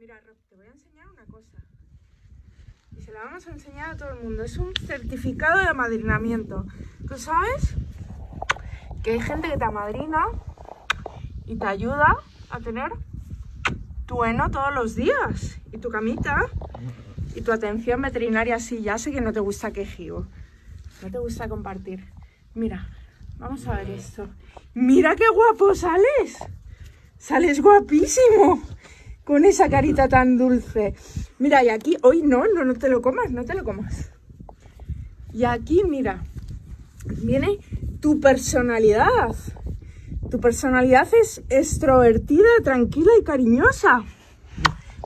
Mira, Rob, te voy a enseñar una cosa. Y se la vamos a enseñar a todo el mundo. Es un certificado de amadrinamiento. ¿Tú sabes que hay gente que te amadrina y te ayuda a tener tu heno todos los días? Y tu camita. Y tu atención veterinaria. Sí, ya sé que no te gusta quejigo. No te gusta compartir. Mira, vamos a ver esto. ¡Mira qué guapo sales! ¡Sales guapísimo! Con esa carita tan dulce. Mira, y aquí... Hoy no te lo comas, no te lo comas. Y aquí, mira, viene tu personalidad. Tu personalidad es extrovertida, tranquila y cariñosa.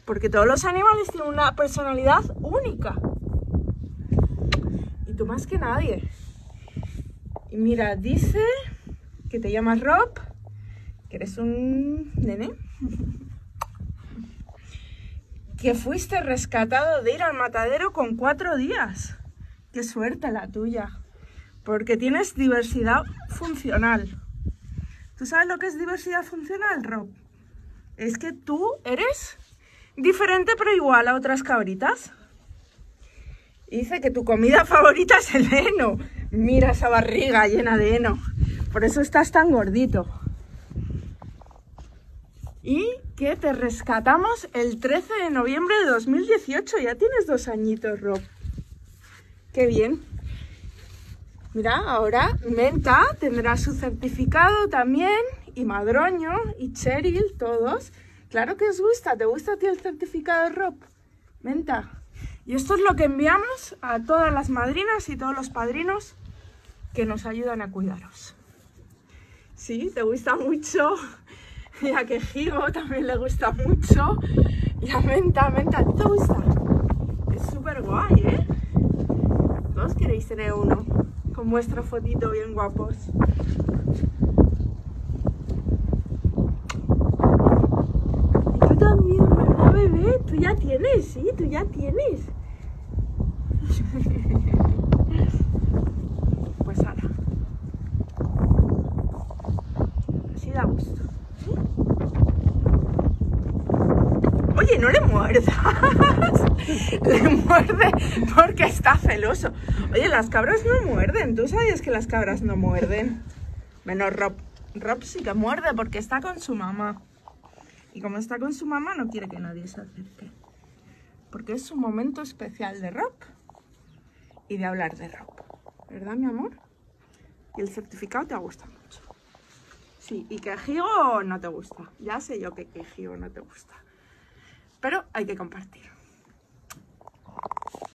Porque todos los animales tienen una personalidad única. Y tú más que nadie. Y mira, dice que te llamas Rob, que eres un nene, que fuiste rescatado de ir al matadero con 4 días. ¡Qué suerte la tuya! Porque tienes diversidad funcional. ¿Tú sabes lo que es diversidad funcional, Rob? Es que tú eres diferente pero igual a otras cabritas. Y dice que tu comida favorita es el heno. Mira esa barriga llena de heno. Por eso estás tan gordito. Y que te rescatamos el 13 de noviembre de 2018. Ya tienes 2 añitos, Rob. ¡Qué bien! Mira, ahora Menta tendrá su certificado también. Y Madroño, y Cheryl, todos. Claro que os gusta. ¿Te gusta a ti el certificado, Rob? Menta. Y esto es lo que enviamos a todas las madrinas y todos los padrinos que nos ayudan a cuidaros. Sí, te gusta mucho. Y a Quejigo también le gusta mucho. Y a Menta, ¿a ti te gusta? Es súper guay, ¿eh? Todos queréis tener uno con vuestra fotito bien guapos. Y tú también, ¿verdad, bebé? Tú ya tienes, sí, tú ya tienes. Pues ahora. Así da gusto. Oye, no le muerdas, le muerde porque está celoso. Oye, las cabras no muerden, ¿tú sabías que las cabras no muerden? Menos Rob. Rob sí que muerde porque está con su mamá. Y como está con su mamá no quiere que nadie se acerque. Porque es un momento especial de Rob y de hablar de Rob. ¿Verdad, mi amor? Y el certificado te ha gustado mucho. Sí, y Quejigo no te gusta. Ya sé yo que Quejigo no te gusta. Pero hay que compartir.